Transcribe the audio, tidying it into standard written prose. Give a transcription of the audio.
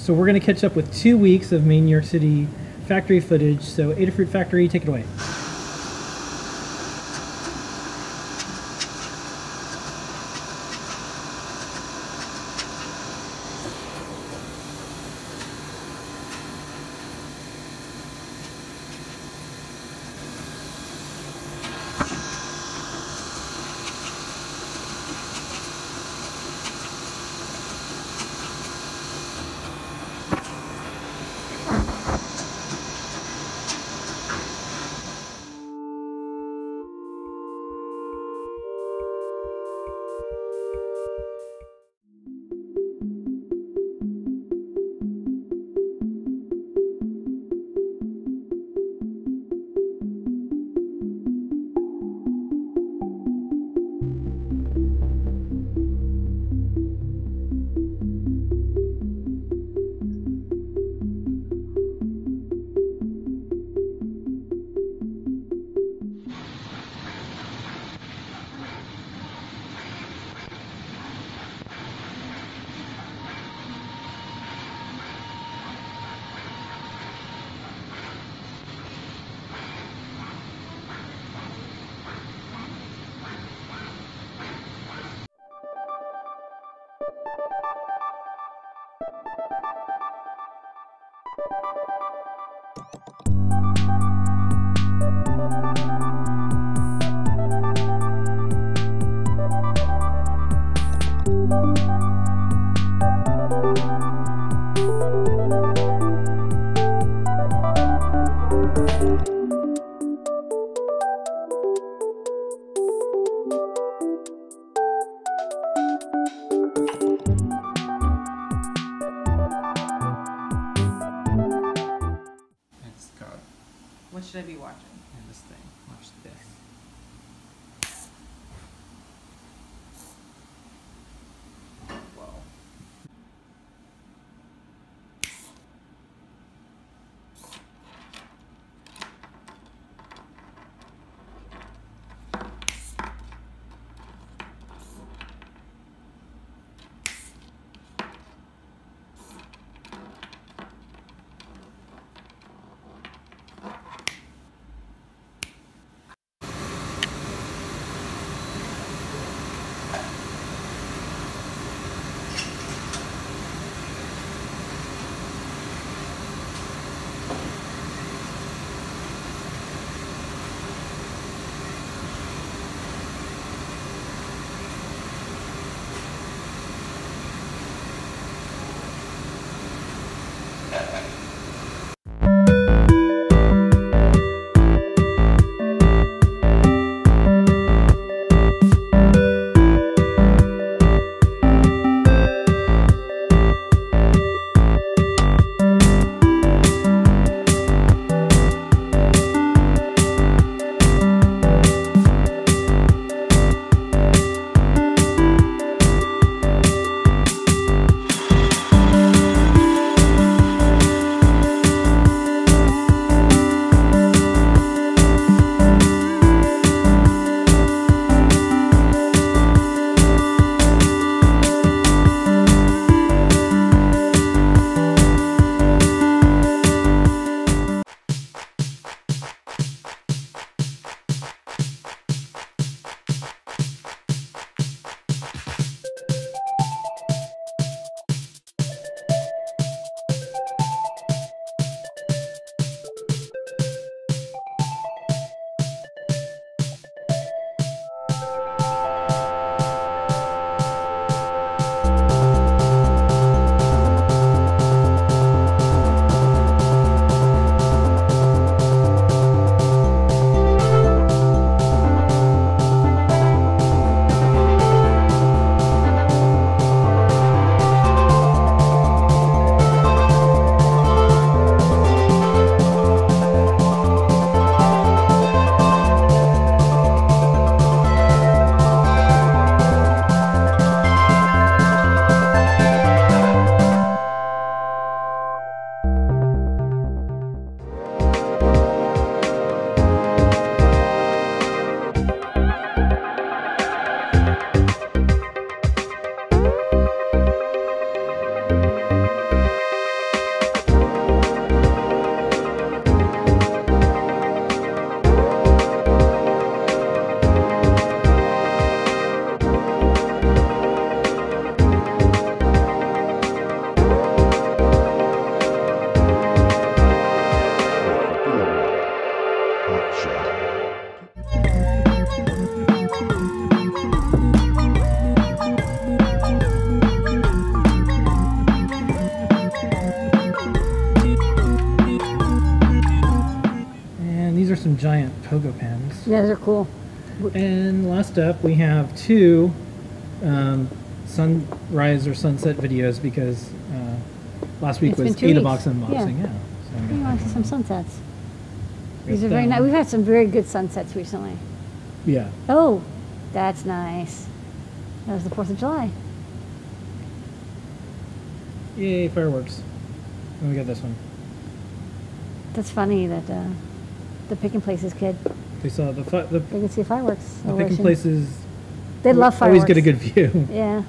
So we're going to catch up with 2 weeks of main New York City factory footage. So Adafruit Factory, take it away. What should I be watching? Yeah, this thing. Watch this. Whoa. giant pogo pens. Yeah, those are cool. And last up, we have two sunrise or sunset videos because last week was Adabox unboxing. Yeah. So we want to see some sunsets. These are very nice. We've had some very good sunsets recently. Yeah. Oh, that's nice. That was the 4th of July. Yay, fireworks. And we got this one. That's funny that the Pickin' Places kid. They saw the... They could see fireworks. The Pickin' Places... They love fireworks. Always get a good view. Yeah.